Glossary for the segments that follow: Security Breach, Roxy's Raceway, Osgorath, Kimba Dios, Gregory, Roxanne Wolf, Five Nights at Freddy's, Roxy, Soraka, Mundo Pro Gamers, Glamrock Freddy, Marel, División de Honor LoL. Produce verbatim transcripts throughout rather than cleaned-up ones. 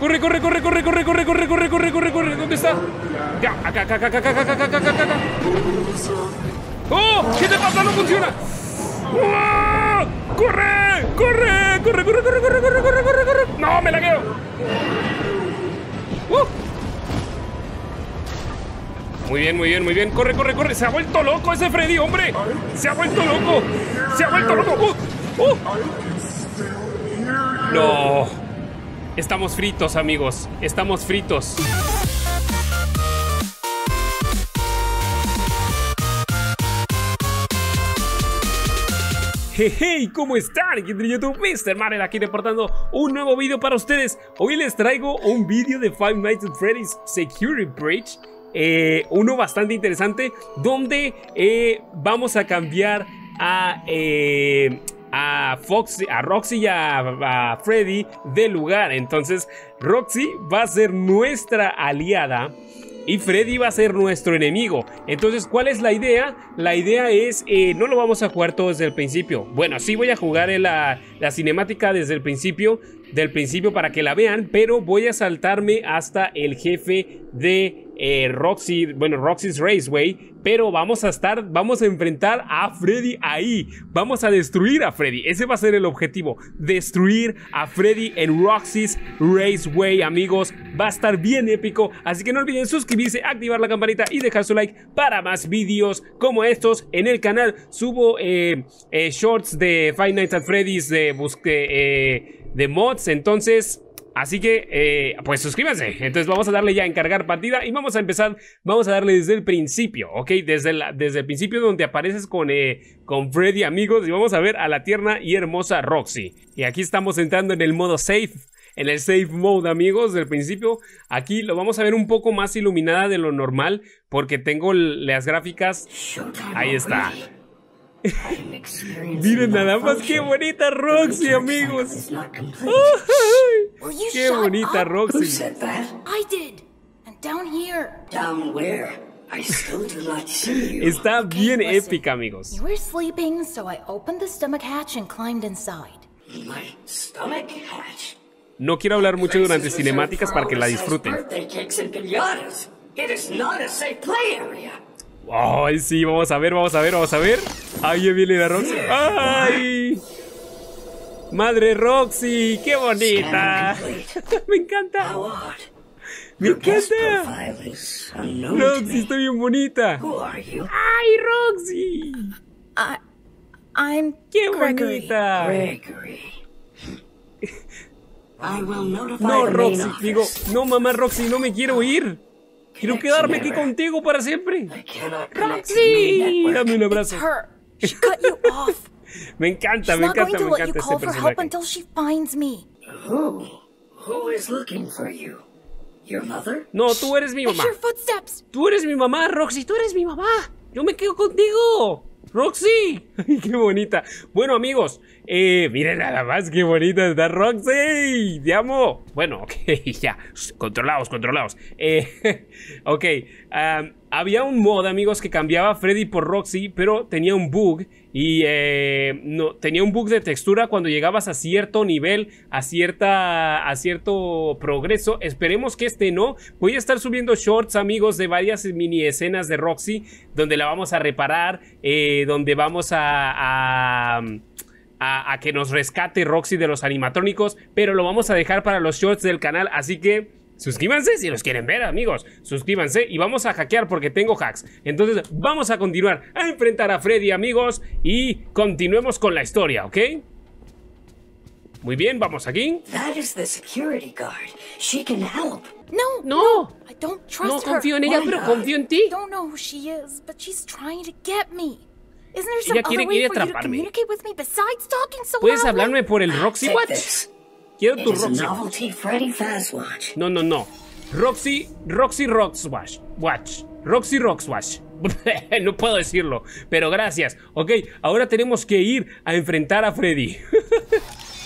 Corre, corre, corre, corre, corre, corre, corre, corre, corre, corre, corre. ¿Dónde está? Ya, acá, acá, acá, acá, acá, acá, acá, acá, acá. ¡Oh! ¿Qué te pasa? ¡No funciona! ¡Oh! ¡Corre! ¡Corre! ¡Corre, corre, corre, corre, corre, corre, corre, corre! ¡No, me lagueo! ¡Uh! Muy bien, muy bien, muy bien. ¡Corre, corre, corre! ¡Se ha vuelto loco ese Freddy, hombre! ¡Se ha vuelto loco! ¡Se ha vuelto loco! ¡Uh! ¡Uh! ¡No! Estamos fritos, amigos. Estamos fritos. Hey, hey, ¿cómo están? ¿Quién de YouTube? mister Marel aquí reportando un nuevo video para ustedes. Hoy les traigo un video de Five Nights at Freddy's Security Breach. Eh, uno bastante interesante, donde eh, vamos a cambiar a... Eh, a Foxy, a Roxy y a, a Freddy de lugar. Entonces Roxy va a ser nuestra aliada y Freddy va a ser nuestro enemigo. Entonces, ¿cuál es la idea? La idea es, eh, no lo vamos a jugar todo desde el principio. Bueno, sí voy a jugar en la, la cinemática desde el principio, del principio para que la vean, pero voy a saltarme hasta el jefe de eh, Roxy, bueno, Roxy's Raceway. Pero vamos a estar, vamos a enfrentar a Freddy ahí. Vamos a destruir a Freddy. Ese va a ser el objetivo. Destruir a Freddy en Roxy's Raceway, amigos. Va a estar bien épico. Así que no olviden suscribirse, activar la campanita y dejar su like para más vídeos como estos. En el canal subo eh, eh, shorts de Five Nights at Freddy's, de, busque, eh, de mods. Entonces... Así que, eh, pues suscríbanse. Entonces vamos a darle ya a encargar partida y vamos a empezar, vamos a darle desde el principio, ¿ok? Desde, la, desde el principio donde apareces con, eh, con Freddy, amigos, y vamos a ver a la tierna y hermosa Roxy. Y aquí estamos entrando en el modo safe, en el safe mode, amigos, del principio. Aquí lo vamos a ver un poco más iluminada de lo normal porque tengo las gráficas. Ahí está. Miren nada más qué bonita Roxy, amigos. Qué bonita Roxy. Está bien épica, amigos. No quiero hablar mucho durante cinemáticas para que la disfruten. Ay, sí, vamos a ver, vamos a ver, vamos a ver. Ahí viene la Roxy. ¡Ay! ¡Madre Roxy! ¡Qué bonita! ¡Me encanta! ¡Me encanta! ¡Roxy, está bien bonita! ¡Ay, Roxy! ¡Qué bonita! No, Roxy, digo, no, mamá Roxy, no me quiero ir. Quiero quedarme aquí contigo para siempre. ¡Roxy! Dame un abrazo. Me encanta, me encanta, me encanta este personaje. No, tú eres mi mamá. Tú eres mi mamá, Roxy, tú eres mi mamá. Yo me quedo contigo. ¡Roxy! ¡Ay, qué bonita! Bueno, amigos, eh, miren nada más qué bonita está Roxy. ¡Te amo! Bueno, ok, ya. Controlaos, controlaos. Eh, ok, um, había un mod, amigos, que cambiaba a Freddy por Roxy, pero tenía un bug. Y eh, no, tenía un bug de textura cuando llegabas a cierto nivel, a, cierta, a cierto progreso. Esperemos que este no. Voy a estar subiendo shorts, amigos, de varias mini escenas de Roxy, donde la vamos a reparar, eh, donde vamos a... a A, a que nos rescate Roxy de los animatrónicos. Pero lo vamos a dejar para los shorts del canal. Así que suscríbanse si los quieren ver, amigos. Suscríbanse y vamos a hackear porque tengo hacks. Entonces vamos a continuar a enfrentar a Freddy, amigos. Y continuemos con la historia, ¿ok? Muy bien, vamos aquí. No, no, no confío en ella, pero confío en ti. Ella quiere ir a atraparme. ¿Puedes hablarme por el Roxy Watch? Quiero tu Roxy. No, no, no. Roxy, Roxy Roxy Watch. Watch. Roxy Roxy Watch. No puedo decirlo, pero gracias. Ok, ahora tenemos que ir a enfrentar a Freddy.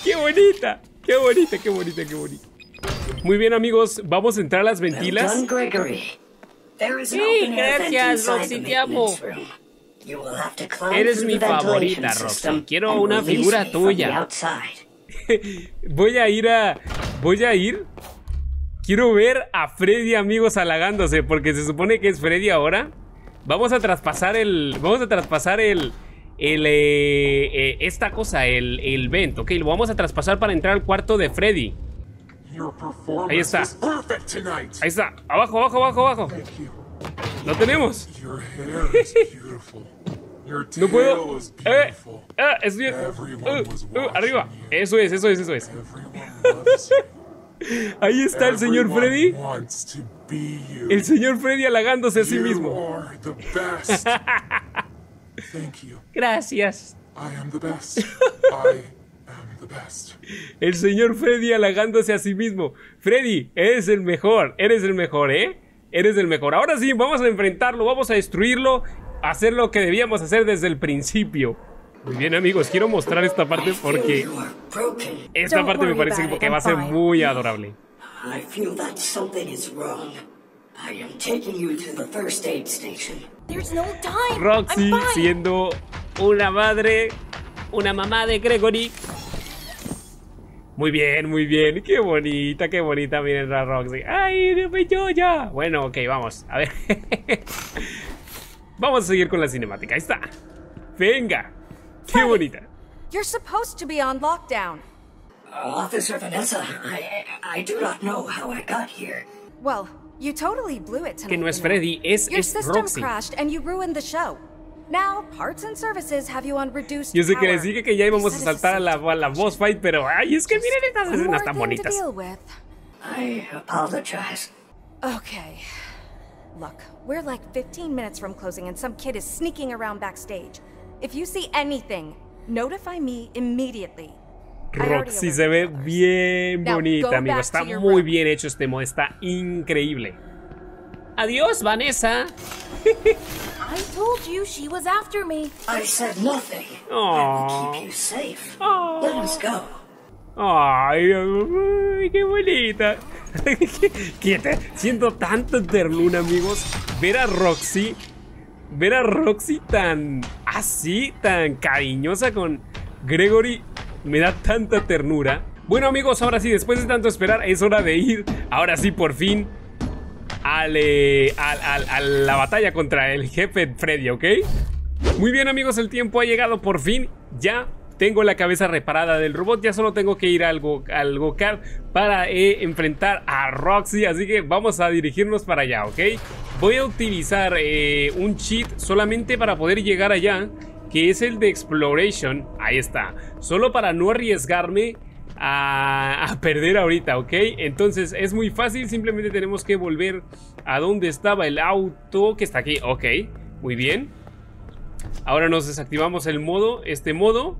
¡Qué bonita! ¡Qué bonita, qué bonita, qué bonita! Muy bien, amigos, vamos a entrar a las ventilas. Sí, gracias, Roxy, te amo. Eres mi favorita, Roxy. Quiero una figura tuya. Voy a ir a... Voy a ir Quiero ver a Freddy, amigos, halagándose, porque se supone que es Freddy ahora. Vamos a traspasar el... Vamos a traspasar el... el eh, eh, esta cosa, el, el vent. Ok, lo vamos a traspasar para entrar al cuarto de Freddy. Ahí está. Ahí está. Abajo, abajo, abajo, abajo. Lo tenemos. No puedo. Eh, ah, es bien. Uh, uh, arriba. Eso es, eso es, eso es. Ahí está el señor Freddy. El señor Freddy halagándose a sí mismo. Gracias. El señor Freddy halagándose a sí mismo. Freddy, eres el mejor. Eres el mejor, ¿eh? Eres el mejor. Ahora sí, vamos a enfrentarlo, vamos a destruirlo, hacer lo que debíamos hacer desde el principio. Muy bien, amigos, quiero mostrar esta parte porque esta parte me parece que va a ser muy adorable. Roxy siendo una madre, una mamá de Gregory. Muy bien, muy bien. Qué bonita, qué bonita. Miren la Roxy. ¡Ay, no me llora! Bueno, ok, vamos. A ver. Vamos a seguir con la cinemática. Ahí está. Venga. Qué bonita. You're supposed to be on lockdown. Officer Vanessa, I, I do not know how I got here. Well, you totally blew it tonight. Que no es Freddy, es, es Roxy. Your system crashed and you ruined the show. Now, parts and services have you on reduced power. Yo sé que les dije que ya íbamos a saltar a la, a la boss fight, pero ay, es que miren estas escenas tan bonitas. I apologize. Okay. Look, we're like fifteen minutes from closing and some kid is sneaking around backstage. If you see anything, notify me immediately. Roxy se ve bien bonita, amigo. Está muy bien hecho este mod, está increíble. Adiós, Vanessa. I told you she was after me. I said nothing. Aww. I will keep you safe. Aww. Let us go. Ay, ay, qué bonita. Quieta. Siento tanta ternura, amigos. Ver a Roxy, ver a Roxy tan así, tan cariñosa con Gregory, me da tanta ternura. Bueno, amigos, ahora sí, después de tanto esperar, es hora de ir. Ahora sí, por fin. Al, eh, al, al, a la batalla contra el jefe Freddy, ¿ok? Muy bien, amigos, el tiempo ha llegado por fin. Ya tengo la cabeza reparada del robot. Ya solo tengo que ir al go-kart para eh, enfrentar a Roxy. Así que vamos a dirigirnos para allá, ¿ok? Voy a utilizar eh, un cheat solamente para poder llegar allá, que es el de Exploration. Ahí está. Solo para no arriesgarme A, a perder ahorita, ¿ok? Entonces es muy fácil, simplemente tenemos que volver a donde estaba el auto, que está aquí, ok, muy bien. Ahora nos desactivamos el modo, este modo,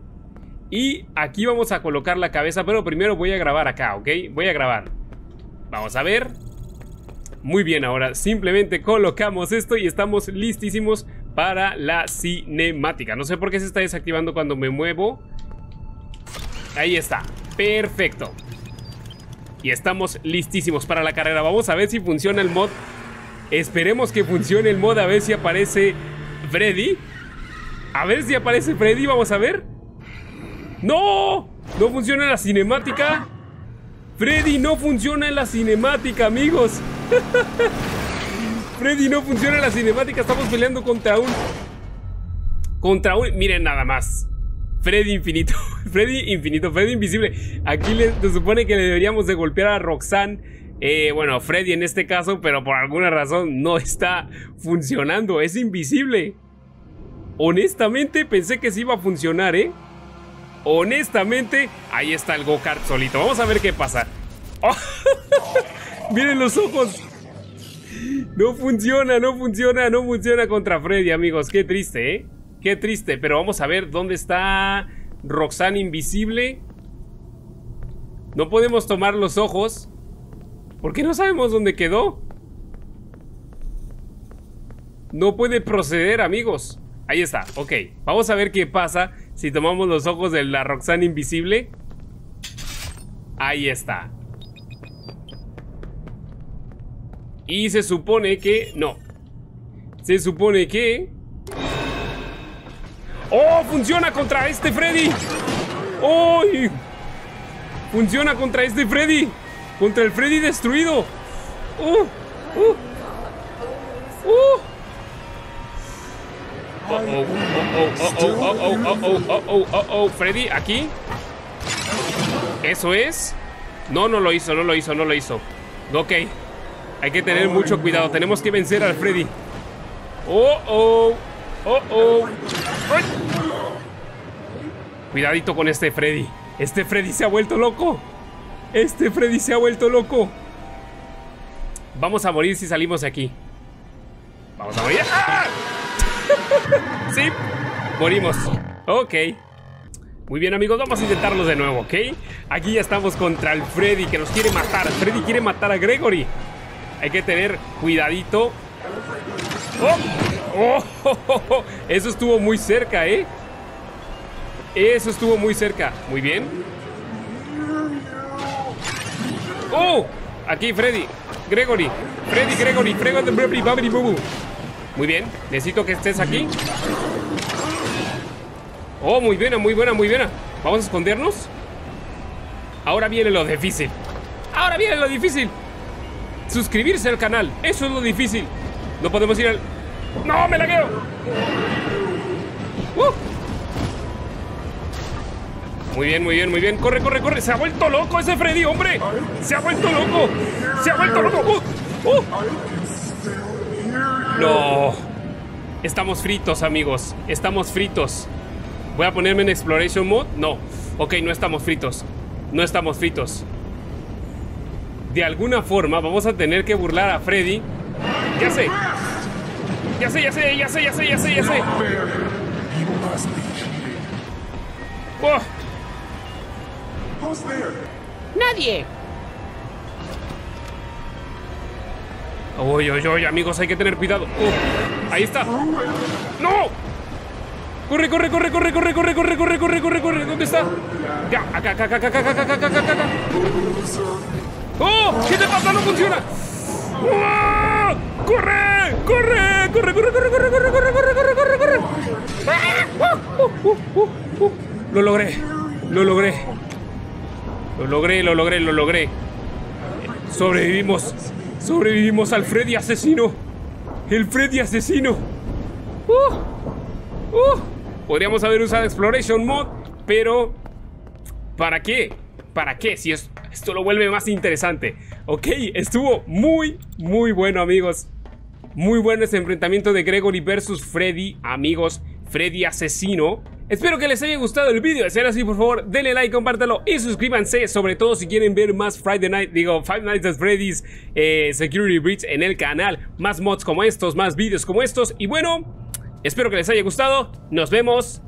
y aquí vamos a colocar la cabeza, pero primero voy a grabar acá, ¿ok? Voy a grabar, vamos a ver. Muy bien, ahora simplemente colocamos esto y estamos listísimos para la cinemática. No sé por qué se está desactivando cuando me muevo. Ahí está. Perfecto. Y estamos listísimos para la carrera. Vamos a ver si funciona el mod. Esperemos que funcione el mod. A ver si aparece Freddy. A ver si aparece Freddy. Vamos a ver. ¡No! No funciona la cinemática. Freddy no funciona en la cinemática, amigos. Freddy no funciona en la cinemática. Estamos peleando contra un... Contra un... Miren nada más. Freddy infinito, Freddy infinito, Freddy invisible. Aquí le, se supone que le deberíamos de golpear a Roxanne, eh, bueno, Freddy en este caso, pero por alguna razón no está funcionando, es invisible. Honestamente pensé que sí iba a funcionar, ¿eh? Honestamente, ahí está el go-kart solito, vamos a ver qué pasa. Oh. Miren los ojos. No funciona, no funciona, no funciona contra Freddy, amigos, qué triste, ¿eh? Qué triste, pero vamos a ver dónde está Roxanne invisible. No podemos tomar los ojos porque no sabemos dónde quedó. No puede proceder, amigos. Ahí está, ok. Vamos a ver qué pasa si tomamos los ojos de la Roxanne invisible. Ahí está. Y se supone que... No. Se supone que... ¡Oh! ¡Funciona contra este Freddy! ¡Oh! ¡Funciona contra este Freddy! Contra el Freddy destruido. Uh, uh. Uh. Oh, oh, oh, oh, oh, oh, oh, oh, oh, oh, oh, oh, Freddy, aquí. Eso es. No, no lo hizo, no lo hizo, no lo hizo. Ok. Hay que tener mucho cuidado. Tenemos que vencer al Freddy. Oh, oh. Oh, oh. Cuidadito con este Freddy. Este Freddy se ha vuelto loco. Este Freddy se ha vuelto loco. Vamos a morir si salimos de aquí. Vamos a morir. ¡Ah! Sí, morimos. Ok. Muy bien, amigos, vamos a intentarlo de nuevo, ¿ok? Aquí ya estamos contra el Freddy, que nos quiere matar. Freddy quiere matar a Gregory. Hay que tener cuidadito. ¡Oh! ¡Oh! Eso estuvo muy cerca, ¿eh? Eso estuvo muy cerca. Muy bien. ¡Oh! Aquí Freddy. Gregory. Freddy, Gregory. Freddy, muy bien. Necesito que estés aquí. Oh, muy buena, muy buena, muy buena. Vamos a escondernos. Ahora viene lo difícil. Ahora viene lo difícil. Suscribirse al canal. Eso es lo difícil. No podemos ir al... ¡No, me lagueo! ¡Uh! Muy bien, muy bien, muy bien. Corre, corre, corre. Se ha vuelto loco ese Freddy, hombre. Se ha vuelto loco. Se ha vuelto loco. ¡Uh! ¡Uh! No. Estamos fritos, amigos. Estamos fritos. Voy a ponerme en Exploration Mode. No. Ok, no estamos fritos. No estamos fritos. De alguna forma vamos a tener que burlar a Freddy. Ya sé. Ya sé, ya sé, ya sé, ya sé, ya sé, ya sé. Oh. Nadie. Oye, oye, oye, amigos, hay que tener cuidado. Oh. Ahí está. ¡No! Corre, corre, corre, corre, corre, corre, corre, corre, corre, corre, corre. ¿Dónde está? Ya, acá, acá, acá, acá, acá, acá, acá, acá, acá. ¡Oh! ¿Qué te pasa? No funciona. ¡Oh! ¡Corre! ¡Corre! ¡Corre, corre, corre, corre, corre, corre, corre, corre, corre, corre! ¡Ah! ¡Oh! ¡Oh! ¡Oh! ¡Oh! Lo logré. Lo logré. Lo logré, lo logré, lo logré. Sobrevivimos. Sobrevivimos al Freddy asesino. El Freddy asesino. ¡Uh! ¡Uh! Podríamos haber usado Exploration Mode, pero ¿para qué? ¿Para qué? Si es, esto lo vuelve más interesante. Ok, estuvo muy, muy bueno, amigos. Muy bueno este enfrentamiento de Gregory versus Freddy, amigos. Freddy asesino. Espero que les haya gustado el vídeo. Si es así, por favor, denle like, compártalo y suscríbanse. Sobre todo si quieren ver más Friday Night, digo, Five Nights at Freddy's, eh, Security Breach en el canal. Más mods como estos, más vídeos como estos. Y bueno... espero que les haya gustado, nos vemos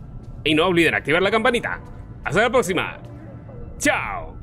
y no olviden activar la campanita. Hasta la próxima. ¡Chao!